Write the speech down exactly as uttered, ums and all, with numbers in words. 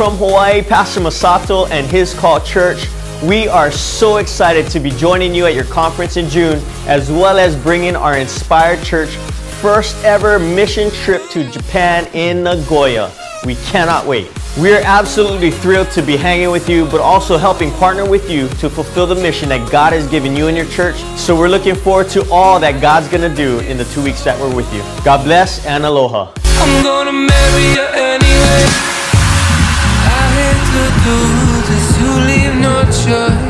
from Hawaii, Pastor Masato and His Call Church. We are so excited to be joining you at your conference in June, as well as bringing our Inspired Church first ever mission trip to Japan in Nagoya. We cannot wait. We are absolutely thrilled to be hanging with you, but also helping partner with you to fulfill the mission that God has given you and your church. So we're looking forward to all that God's going to do in the two weeks that we're with you. God bless and aloha. I'm gonna marry you anyway. I hate to do this, you leave no choice.